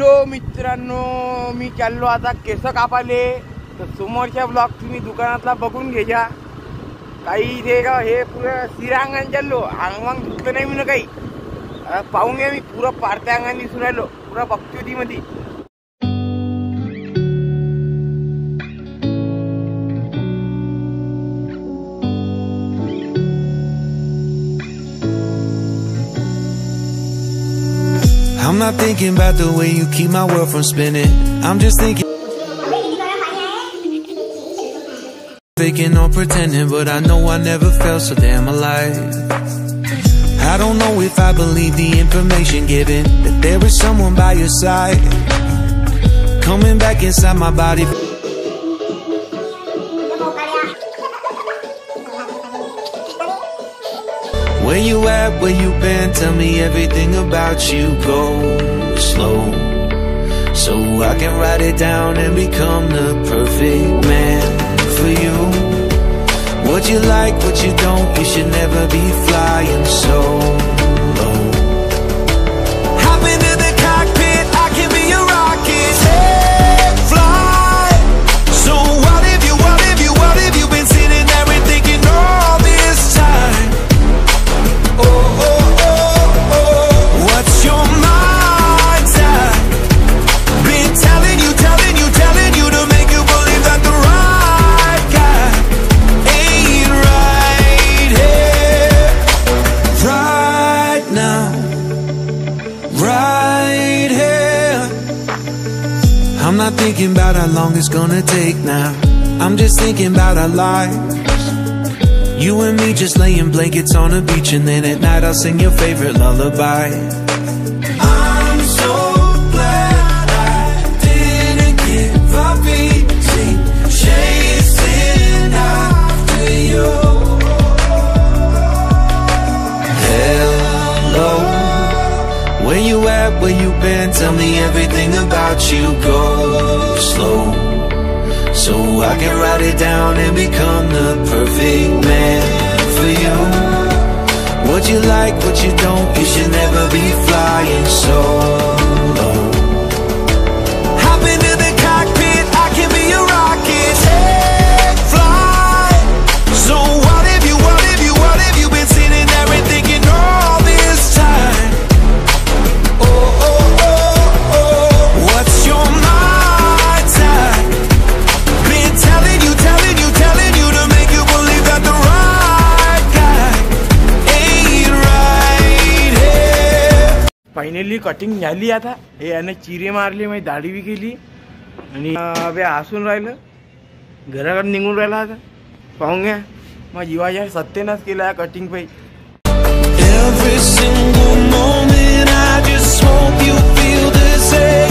Hello मित्रांनो, मी चाललो आता केस कापाले. तर समोरच्या ब्लॉग तुम्ही दुकानातला बघून घ्या. काही इथे का हे पुरं सिरा अंगाने चाललो, अंगवांग धुतलं नाही मी काही. पाहून घ्या, मी पुरं पारत्या अंगाने दिसून राहिलो, पुरा भक्ती मध्ये. I'm not thinking about the way you keep my world from spinning. I'm just thinking on pretending, but I know I never felt so damn alive. I don't know if I believe the information given, that there is someone by your side, coming back inside my body. Where you at, where you been, tell me everything about you. Go slow, so I can write it down and become the perfect man for you. What you like, what you don't, you should never be flying solo. I'm not thinking about how long it's gonna take now. I'm just thinking about our lives. You and me just laying blankets on a beach, and then at night I'll sing your favorite lullaby. I'm so glad I didn't give up easy, chasing after you. Hello, where you at, where you been, tell me everything about you. Go slow, so I can write it down and become the perfect man for you. What you like, what you don't, you should never be flying solo. Finally cutting झाली. आता हे याने चिरे मारले, माझी दाढी B केली आणि हसून राहिलं, घराकडे निघून राहिला. आता पाहून घ्या, मग जीवाच्या सत्तेनच केला कटिंग पाई.